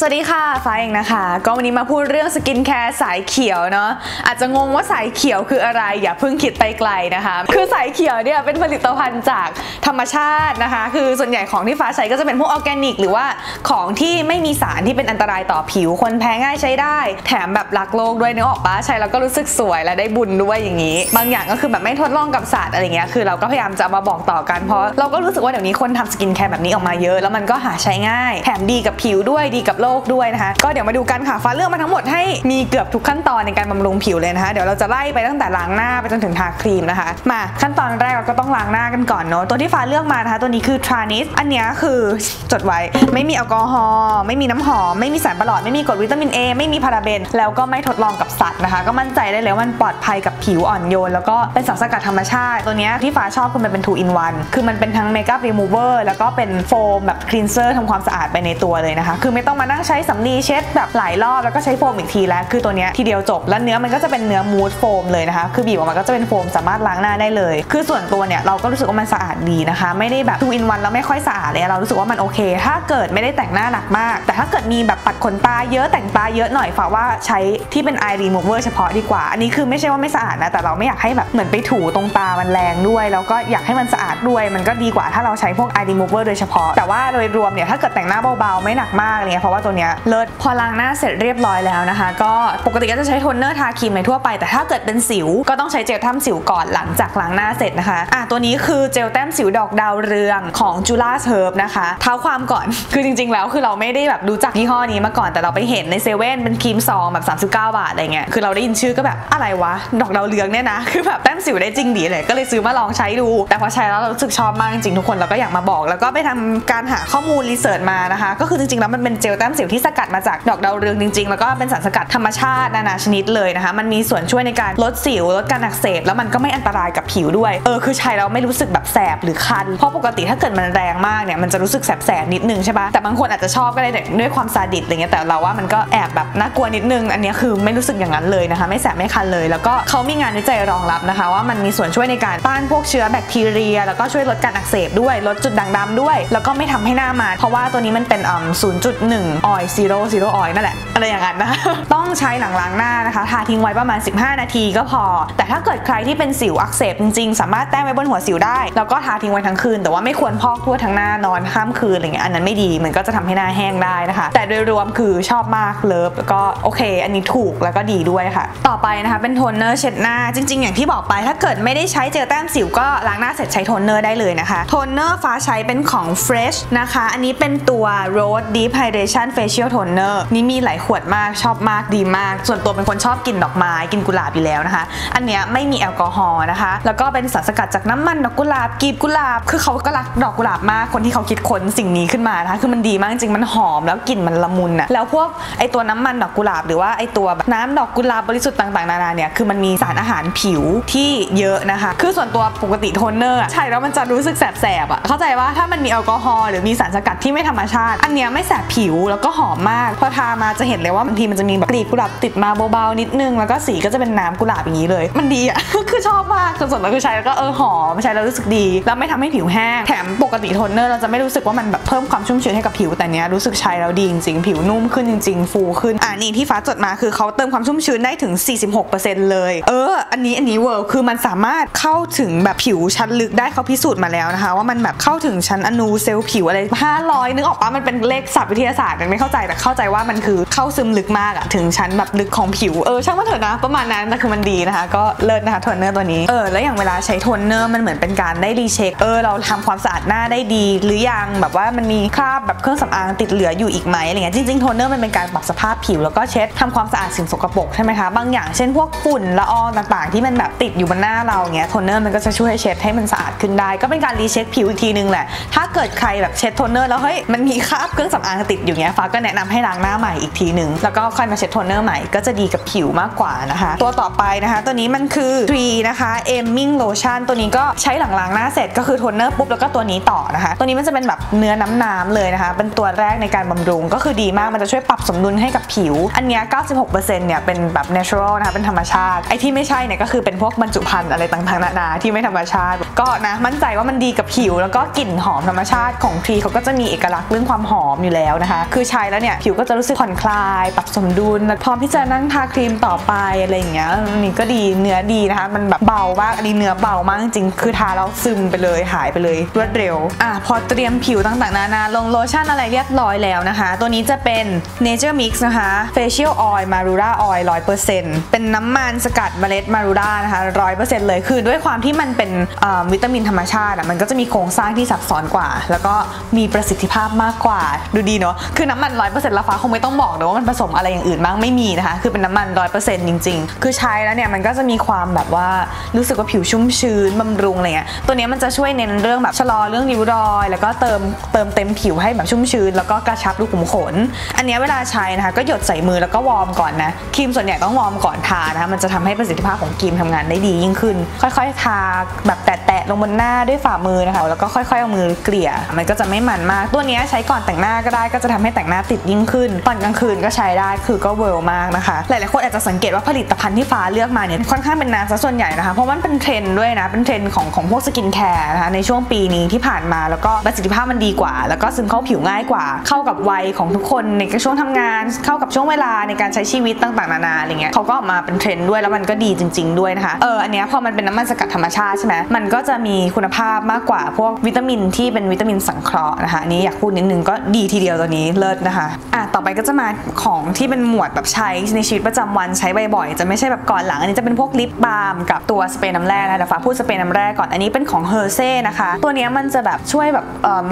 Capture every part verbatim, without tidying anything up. สวัสดีค่ะฟ้าเองนะคะก็วันนี้มาพูดเรื่องสกินแคร์สายเขียวเนาะอาจจะงงว่าสายเขียวคืออะไรอย่าเพิ่งคิดไปไกลนะคะคือสายเขียวเนี่ยเป็นผลิตภัณฑ์จากธรรมชาตินะคะคือส่วนใหญ่ของที่ฟ้าใช้ก็จะเป็นพวกออร์แกนิกหรือว่าของที่ไม่มีสารที่เป็นอันตรายต่อผิวคนแพ้ง่ายใช้ได้แถมแบบรักโลกด้วยนึกออกปะใช้แล้วก็รู้สึกสวยและได้บุญด้วยอย่างนี้บางอย่างก็คือแบบไม่ทดลองกับสัตว์อะไรเงี้ยคือเราก็พยายามจะมาบอกต่อกันเพราะเราก็รู้สึกว่าเดี๋ยวนี้คนทำสกินแคร์แบบนี้ออกมาเยอะแล้วมันก็หาใช้ง่ายแถมดีกับผิวด้วยดีกับโลกด้วยนะคะก็เดี๋ยวมาดูกันค่ะฟ้าเลือกมาทั้งหมดให้มีเกือบทุกขั้นตอนในการบำรุงผิวเลยนะคะเดี๋ยวเราจะไล่ไปตั้งแต่ล้างหน้าไปจนถึงทาครีมนะคะมาขั้นตอนแรกเราก็ต้องล้างหน้ากันก่อนเนาะตัวที่ฟ้าเลือกมานะคะตัวนี้คือทรานิสอันนี้คือจดไว้ไม่มีแอลกอฮอล์ไม่มีน้ำหอมไม่มีสารประหลอดไม่มีกรดวิตามิน เอ ไม่มีพาราเบนแล้วก็ไม่ทดลองกับสัตว์นะคะก็มั่นใจได้เลยว่ามันปลอดภัยกับผิวอ่อนโยนแล้วก็เป็นสารสกัดธรรมชาติตัวนี้ที่ฟ้าชอบคือมันเป็น ทู อิน วัน คือมันเป็นทั้งเมคอัพรีมูเวอร์แล้วก็เป็นโฟมแบบคลีนเซอร์ทำความสะอาดไปในตัวเลยนะคะคือไม่ต้องมานั่งใช้สำลีเช็ดแบบหลายรอบแล้วก็ใช้โฟมอีกทีแล้วคือตัวนี้ทีเดียวจบแล้วเนื้อมันก็จะเป็นเนื้อมูสโฟมเลยนะคะคือบีบออกมาก็จะเป็นโฟมสามารถล้างหน้าได้เลยคือส่วนตัวเนี่ยเราก็รู้สึกว่ามันสะอาดดีนะคะไม่ได้แบบทู อิน วันแล้วไม่ค่อยสะอาดเลยเรารู้สึกว่ามันโอเคถ้าเกิดไม่ได้แต่งหน้าหนักมากแต่ถ้าเกิดมีแบบปัดขนตาเยอะแต่งตาเยอะหน่อยฝากว่าใช้ที่เป็น Eye Remover เฉพาะดีกว่าอันนี้คือไม่ใช่ว่าไม่สะอาดนะแต่เราไม่อยากให้แบบเหมือนไปถูตรงตามันแรงด้วยแล้วก็อยากให้มันสะอาดด้วยมันก็ดีกว่าถ้าเราใช้พวก Eye Remover โดยเฉพาะแต่ว่าโดยรวมเนี่ยถ้าเกิดแต่งหน้าเบาๆไม่หนักมากเนี่ยเพราะว่าตัวเนี้ยเลิศพอล้างหน้าเสร็จเรียบร้อยแล้วนะคะก็ปกติก็จะใช้โทนเนอร์ทาครีมในทั่วไปแต่ถ้าเกิดเป็นสิวก็ต้องใช้เจลแต้มสิวก่อนหลังจากล้างหน้าเสร็จนะคะอ่ะตัวนี้คือเจลแต้มสิวดอกดาวเรืองของจุฬาเฮิร์บนะคะเท้าความก่อนคือจริงๆแล้วคือเราไม่ได้แบบรู้จักยี่ห้อนี้มาก่อนแต่เราไปเห็นในเซเว่นเป็นครีมซองแบบสามสิบเก้าบาทอะไรเงี้ยคือเราได้ยินชื่อก็แบบอะไรวะดอกดาวเรืองเนี่ยนะคือแบบแต้มสิวได้จริงดีเลยก็เลยซื้อมาลองใช้ดูแต่พอใช้แล้วเรารู้สึกชอบมากจริงๆทุกคนเราก็อยากมาบอกแล้วก็ไปทำการหาข้อมูลรีเสิร์ชมานะคะก็คือจริงๆแล้วมันเป็นเจลแต้มสิวที่สกัดมาจากดอกดาวเรืองจริงๆแล้วก็เป็นสารสกัดธรรมชาตินานาชนิดเลยนะคะมันมีส่วนช่วยในการลดสิวลดการอักเสบแล้วมันก็ไม่อันตรายกับผิวด้วยเออคือใช้แล้วไม่รู้สึกแบบแสบหรือคันเพราะปกติถ้าเกิดมันแรงมากเนี่ยมันจะรู้สึกแสบๆนิดนึงใช่ปะแต่บางคนอาจจะชอบก็ได้ด้วยความซาดิสอะไรเงี้ยแต่เราว่ามันก็แอบแบบน่ากลัวนิดนึงอันนี้คือไม่รู้สึกอย่างนั้นเลยนะคะไม่แสบไม่คันเลยแล้วก็เขามีงานวิจัยรองรับนะคะว่ามันมีส่วนช่วยในการต้านพวกเชื้อแบคทีเรียแล้วก็ช่วยลดการอักเสบด้วยลดจุดด่างดำด้วยแล้วก็ไม่ทำให้หน้ามันเพราะว่าตัวนี้มันเป็นอ่ำ ศูนย์จุดหนึ่ง ออยล์ศูนย์ ศูนย์ ออยล์นั่นแหละอะไรอย่างนั้นนะต้องใช้หลังล้างหน้านะคะทาทิ้งไว้ประมาณสิบห้านาทีก็พอแต่ถ้าเกิดใครที่เป็นสิวอักเสบจริงๆสามารถแต้มไว้บนหัวสิวได้แล้วก็ทาทิ้งไว้ทั้งคืนแต่ว่าไม่ควรพอกทั่วทั้งหน้านอนข้ามคืนอะไรเงี้ยอันนั้นไม่ดีมันก็จะทำให้หน้าแห้งได้นะคะแต่โดยรวมคือชอบมากเลิฟแล้วก็โอเคอันนี้ถูกแล้วก็ดีด้วยค่ะต่อไปนะคะเป็นโทนเนอร์เช็ดหน้าจริงๆอย่างที่บอกไปถ้าเกิดไม่ได้ใช้เจลแต้มสิวก็ล้างหน้าเสร็จใช้โทนเนอร์ได้เลยนะคะโทนเนอร์ฟ้าใช้เป็นของ เฟรช นะคะอันนี้เป็นตัว โรส Deep Hydration Facial Toner นี่มีหลายขวดมากชอบมากดีมากส่วนตัวเป็นคนชอบกินดอกไม้กินกุหลาบอยู่แล้วนะคะอันเนี้ยไม่มีแอลกอฮอล์นะคะแล้วก็เป็นสารสกัดจากน้ำมันดอกกุหลาบกลีบกุหลาบคือเขาก็รักดอกกุหลาบมากคนที่เขาคิดค้นสิ่งนี้ขึ้นมานะคะคือมันดีมากจริงมันหอมแล้วกลิ่นมันละมุนอะแล้วพวกไอตัวน้ำมันดอกกุหลาบหรือว่าไอตัวน้ำดอกกุหลาบบริสุทธิ์ต่างๆนานาเนี่ยคือมันมีสารอาหารผิวที่เยอะนะคะคือส่วนตัวปกติโทนเนอร์ใช่แล้วมันจะรู้สึกแสบๆอะเข้าใจว่าถ้ามันมีแอลกอฮอล์หรือมีสารสกัดที่ไม่ธรรมชาติอันเนี้ยไม่แสบผิวแล้วก็หอมมากพอทามาจะเห็นเลยว่าบางทีมันจะมีแบบกลีบกุหลาบติดมาเบาๆนิดนึงแล้วก็สีก็จะเป็นน้ำกุหลาบอย่างนี้เลยมันดีอ่ะ คือชอบมากส่วนส่วนเราคือใช้แล้วก็เออหอมใช้แล้วรู้สึกดีแล้วไม่ทำให้ผิวแห้งแถมปกติโทนเนอร์เราจะไม่รู้สึกว่ามันแบบเพิ่มความชุ่มชื้นให้กับผิวแต่เนี้ยรู้สึกใช้แล้วดีจริงๆผิวนุ่มขึ้นจริงๆฟูขึ้นอ่านี่ที่ฟ้าจดมาคือเขาเติมความชุ่มชื้นได้ถึง สี่สิบหกเปอร์เซ็นต์ เลยเอออันนี้อันนี้เวิร์คคือมันสามารถเข้าถึงแบบผิวชั้นลึกได้เขาพิสูจน์มาแล้วนะคะว่ามันแบบเข้าถึงชั้นอนูเซลล์ผิวอะไรห้าร้อยนึกออกปะมันเป็นเลขศัพท์วิทยาศาสตร์มันไม่เข้าใจแต่เข้าใจว่ามันคือเข้าซึมลึกมากอะถึงชั้นแบบลึกของผิวเออช่างมันเถอะนะประมาณนั้นแต่คือมันดีนะคะก็เลิศนะคะโทนเนอร์ตัวนี้เออแล้วอย่างเวลาใช้โทนเนอร์มันเหมือนเป็นการได้รีเช็คเออเราทำความสะอาดหน้าได้ดีหรือยังแบบว่ามันมีคราบแบบเครื่องสำอางติดเหลืออยู่อีกไหมอะไรเงี้ยจริงๆโทนเนอร์มันเป็นการปรับสภาพผิวแล้วก็เช็ดทำความสะอาดสิ่งสกปรกใช่ไหมคะบางอย่างเช่นพวกฝุ่นละอองต่างๆที่มันแบบติดอยู่บนหน้าเราเงี้ยโทนเนอร์มันก็จะช่วยเช็ดให้มันสะอาดขึ้นได้ก็เป็นการรีเช็คผิวอีกทีนึงแหละถ้าเกิดใครแบบเช็ดโทนเนอร์แล้วเฮ้ยมันมีคราบเครื่องสำอางติดอยู่เงี้ยฟ้าก็แนะนำให้ล้างหน้าใหม่อีกทีนึงแล้วก็ค่อยมาเช็ดโทนเนอร์ใหม่ก็จะดีกับผิวมากกว่านะคะตัวต่อไปนะคะตัวนี้มันคือ ที ทรี นะคะเอมมิ่งโลชั่นตัวนี้ก็ใช้หลังล้างหน้าเสร็จก็คือโทนเนอร์ปุ๊บแล้วก็ตัวนี้ต่อนะคะตัวนี้มันจะเป็นแบบเนื้อน้ำๆเลยนะคะเป็นตัวแรกในการบำรุงก็คือดีมากมันจะช่วยปรับสมดุลให้กับผิวอันนี้ เก้าสิบหกเปอร์เซ็นต์ เนี่ยเป็นแบบ natural นะคะเป็นธรรมชาติไอที่ไม่ใช่เนี่ยก็คือเป็นพวกบรรจุภัณฑ์อะไรต่างๆนานาที่ไม่ธรรมชาติก็นะมั่นใจว่ามันดีกับผิวแล้วก็กลิ่นหอมธรรมชาติของทีเขาก็จะมีเอกลักษณ์เรื่องความหอมอยู่แล้วนะคะคือ ใช้แล้วเนี่ยผิวก็จะรู้สึกผ่อนคลายปรับสมดุลพร้อมที่จะนั่งทาครีมต่อไปอะไรอย่างเงี้ยนี่ก็ดีเนื้อดีนะคะมันแบบเบามากอันนี้เนื้อเบามากจริงคือทาแล้วซึมไปเลยหายไปเลยรวดเร็วอ่ะพอเตรียมผิวต่างๆนานาลงโลชั่นอะไรเรียบร้อยแล้วนะคะตัวนี้จะเป็น NATUREMIX นะคะ Facial Oil Marula Oil หนึ่งร้อยเปอร์เซ็นต์ เป็นน้ำมันสกัดเมล็ด Marula นะคะ หนึ่งร้อยเปอร์เซ็นต์ เลยคือด้วยความที่มันเป็นวิตามินธรรมชาติมันก็จะมีโครงสร้างที่ซับซ้อนกว่าแล้วก็มีประสิทธิภาพมากกว่าดูดีเนาะคือน้ำมัน หนึ่งร้อยเปอร์เซ็นต์ ละฟ้าคงไม่ต้องบอกนะว่ามันผสมอะไรอย่างอื่นบ้างไม่มีนะคะคือเป็นน้ำมัน หนึ่งร้อยเปอร์เซ็นต์ จริงๆคือใช้แล้วเนี่ยมันก็จะมีความแบบว่ารู้สึกว่าผิวชุ่มชื้นบำรุงอะไรเงี้ยตัวนี้มันจะช่วยเน้นเรื่องแบบชะลอเรื่องริ้วรอยแล้วก็เติมเติมเต็มผิวให้แบบชุ่มชื้นแล้วก็กระชับรูขุมขนอันนี้เวลาใช้นะคะก็หยดใส่มือแล้วก็วอร์มก่อนนะครีมส่วนใหญ่ต้องวอร์มก่อนทานะคะมันจะทำให้ประสิทธิภาพของครีมทำงานได้ดียิ่งขึ้นค่อยๆทาแบบแตะๆลงบนหน้าด้วยฝ่ามือนะคะแล้วก็ค่อยๆเอามือเกลี่ยมันก็จะไม่มันมากตัวนี้ใช้ก่อนแต่งหน้าก็ได้ก็จะทำให้แต่งหน้าติดยิ่งขึ้นตอนกลางคืนก็ใช้ได้คือก็เวิร์มากนะคะหลายๆคนอาจจะสังเกตว่าผลิตภัณฑ์ที่ฟ้าเลือกมาเนี่ยค่อนข้างเป็นน้ำซะส่วนใหญ่นะคะเพราะมันเป็นเทรนด์ด้วยนะเป็นเทรนด์ของของพวกสกินแคร์นะคะในช่วงปีนี้ที่ผ่านมาแล้วก็ประสิทธิภาพมันดีกว่าแล้วก็ซึมเข้าผิวง่ายกว่าเข้ากับวัยของทุกคนในช่วงทำงานเข้ากับช่วงเวลาในการใช้ชีวิตต่างๆนานาอะไรเงี้ยเขาก็ออกมาเป็นเทรนด์ด้วยแล้วมันก็ดีจริงๆด้วยนะคะเอออันเนี้ยพอมันเป็นน้ำมันสกัดธรรมชาติใช่ไหมมันก็จะมีคุณภาพมากกว่าพวกวิตามินที่เป็นวิตามินสังเคราะห์นะคะนี้อยากพูดนิดนึงก็ดีทีเดียวตัวนี้เลิศนะคะอ่ะต่อไปก็จะมาของที่เป็นหมวดแบบใช้ในชีวิตประจำวันใช้บ่อยๆจะไม่ใช่แบบก่อนหลังอันนี้จะเป็นพวกลิปบาล์มกับตัวสเปรย์น้ำแร่นะเดี๋ยวฟ้าพูดสเปรย์น้ำแร่ก่อนอันนี้เป็นของ ROSE นะคะตัวนี้มันจะแบบช่วยแบ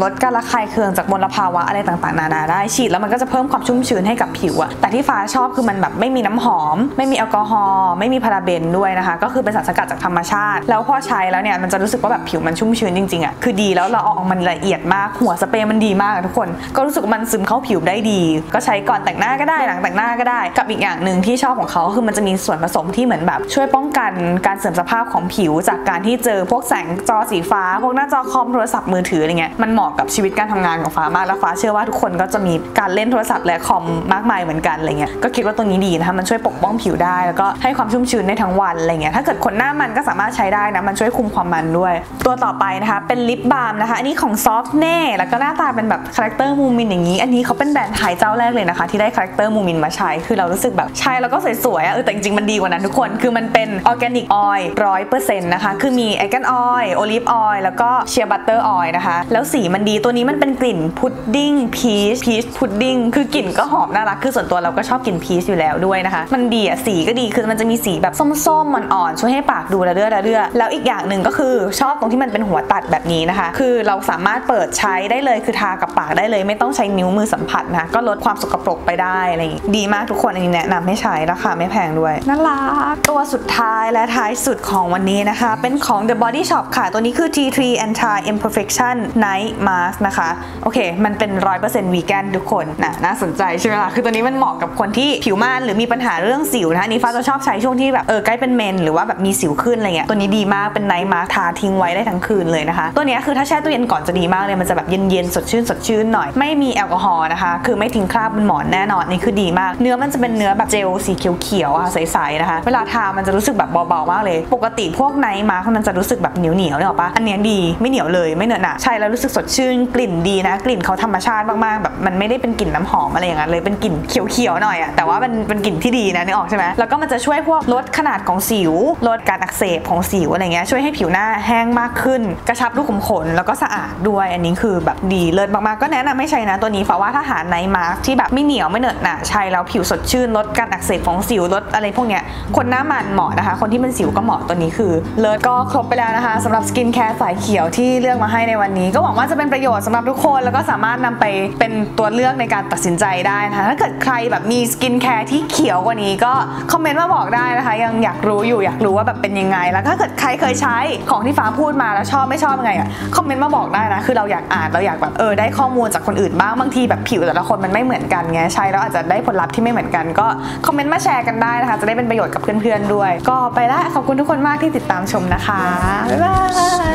บลดการระคายเคืองจากมลภาวะอะไรต่างๆนานาได้ฉีดแล้วมันก็จะเพิ่มความชุ่มชื้นให้กับผิวอะแต่ที่ฟ้าชอบคือมันแบบไม่มีน้ำหอมไม่มีแอลกอฮอล์ไม่มีพาราเบนด้วยนะคะก็คือเป็นสารสกัดจากธรรมชาติแล้วพอใช้แล้วเนี่ยมันจะรู้สึกว่าแบบผิวมันชุ่มชื้นจริงๆอะคือดีแล้วเราออกมันละเอียดมากหัวสเปรย์มันดีมากทุกคนก็รู้สึกมันซึมเข้าผิวได้ดีก็ใช้ก่อนแต่งหน้าก็ได้หลังแต่งหน้าก็ได้กับอีกอย่างหนึ่งที่ชอบของเขาคือมันจะมีส่วนผสมที่เหมือนแบบช่วยป้องกันการเสื่อมสภาพของผิวจากการที่เจอพวกแสงจอสีฟ้าพวกหน้าจอคอมโทรศัพท์มือถืออะไรเงี้ยมันเหมาะกับชีวิตการทำงานของฟ้ามากแล้วฟ้าเชื่อว่าทุกคนก็จะมีการเล่นโทรศัพท์และคอมมากมายเหมือนกันอะไรเงี้ยก็คิดว่าตัวนี้ดีนะคะมันช่วยปกป้องผิวได้แล้วก็ให้ความชุ่มชื้นได้ทั้งวันอะไรเงี้ยถ้าเกิดคนหน้ามันก็สามารถใช้ได้นะมันช่วยคุมความมันด้วยตัวต่อไปนะคะเป็นลิปบาล์มนะคะอันนี้ของ Softne แล้วก็หน้าตาเป็นแบบคาแรคเตอร์มูมินอย่างนี้อันนี้เขาเป็นแบรนด์ไทยเจ้าแรกเลยนะคะที่ได้คาแรคเตอร์มูมินมาใช้คือเรารู้สึกแบบใช้แล้วก็สวยๆอ่ะแต่จริงๆมันดีกว่านั้นทุกคนคือมันเป็นออร์แกนิกออยล์ร้อยเปอร์เซ็นต์นะคะคือมีแอลกอนออยล์โอลิฟออยล์แล้วก็เชียร์บัตเตอร์ออยล์นะคะแล้วสีมันดีตัวนี้มันเป็นกลิ่นพุดดิ้งพีชพีชพุดดิ้งคือกลิ่นก็หอมน่ารักคือส่วนตัวเราก็ชอบกลิ่นพีชอยู่แล้วด้วยนะคะมันดีอ่ะสีก็ดีคือมันจะมีสีแบบส้มๆอ่อนๆช่วยให้ปากดูระเรื่อระเรื่อแล้วอีกอย่างหนึ่งก็คือชอบตรงที่มันเป็นหัวตัดแบบนี้นะคะคือเราสามารถเปิดใช้ได้เลยคือทากับปากได้เลยไม่ต้องใช้นิ้วมือสัมผัสนะก็ลดความสกปรกไปได้อะไรอย่างงี้ดีมากทุกคนอันนี้แนะนำให้ใช้ราคาไม่แพงด้วยน่ารักตัวสุดท้ายและท้ายสุดของวันนี้นะคะเป็นของ The Body Shop ค่ะตัวนี้คือ Tea Tree Anti Imperfection Night Mask นะคะโอเคมันเป็น หนึ่งร้อยเปอร์เซ็นต์ วีแกนทุกคนนะน่าสนใจใช่ไหมล่ะคือตัวนี้มันเหมาะกับคนที่ผิวมันหรือมีปัญหาเรื่องสิวนะคะนี่ฟ้าจะชอบใช้ช่วงที่แบบเออใกล้เป็นเมนหรือว่าแบบมีสิวขึ้นอะไรเงี้ยตัวนี้ดีมากเป็น Night Mask ทาทิ้งไว้ได้ทั้งคืนเลยนะคะตัวนี้คือถ้าแช่ตู้เย็นก่อนจะดีมากเลยมันจะแบบเย็นๆสดชื่นสดชื่นหน่อยไม่มีแอลกอฮอล์นะคะคือไม่ทิ้งคราบบนหมอนแน่นอนนี่คือดีมากเนื้อมันจะเป็นเนื้อแบบเจลสีเขียวๆค่ะใสๆนะคะเวลาทามันจะรู้สึกแบบเบาๆมากเลยปกติพวกไนท์มาร์คมันจะรู้สึกแบบเหนียวๆเนี่ยหรอปะอันนี้ดีไม่เหนียวเลยไม่เหนอะหนะใช่แล้วรู้สึกสดชื่นกลิ่นดีนะกลิ่นเขาธรรมชาติมากๆแบบมันไม่ได้เป็นกลิ่นน้ำหอมอะไรอย่างนั้นเลยเป็นกลิ่นเขียวๆหน่อยอะแต่ว่ามันเป็นกลิ่นที่ดีนะนึกออกใช่ไหมแล้วก็มันจะช่วยพวกลดขนาดของสิวลดการอักเสบของสิวอะไรเงี้ยช่วยให้ผิวหน้าแห้งมากขึ้นกระชับรูขุมขนแล้วก็สะอาดด้วยอันนี้คือแบบดีเลิศมากๆก็แนะนำให้ใช้นะตัวนี้เพราะว่าถ้าหาไนท์มาร์คที่แบบไม่เหนียวไม่เหนอะหนะใช้แล้วผิวสดชื่นลดการอักเสบของสิวลดอะไรพวกเนี้ยคนหน้ามันเหมาะนะคะคนที่เป็นสิวก็เหมาะตัวนี้คือเลิศก็ครบไปแล้วนะคะสำหรับสกินแคร์สายเขียวที่เลือกมาให้ในวันนี้ก็หวังว่าจะเป็นประโยชน์สำหรับทุกคนแล้วก็สามารถนำไปเป็นตัวเลือกในการตัดสินใจได้นะคะถ้าเกิดใครแบบมีสกินแคร์ที่เขียวกว่านี้ก็คอมเมนต์มาบอกได้นะคะยังอยากรู้อยู่อยากรู้ว่าแบบเป็นยังไงแล้วถ้าเกิดใครเคยใช้ของที่ฟ้าพูดมาแล้วชอบไม่ชอบยังไงอะคอมเมนต์มาบอกได้นะคือเราอยากอ่านเราอยากแบบเออได้ข้อมูลจากคนอื่นบ้างบางทีแบบผิวแต่ละคนมันไม่เหมือนกันไงใช้แล้วอาจจะได้ผลลัพธ์ที่ไม่เหมือนกันก็คอมเมนต์มาแชร์กันได้นะคะจะได้เป็นประโยชน์กับเพื่อนๆด้วยก็ไปละขอบคุณทุกคนมากที่ติดตามชมนะคะบ๊า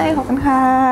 ยบายขอบคุณค่ะ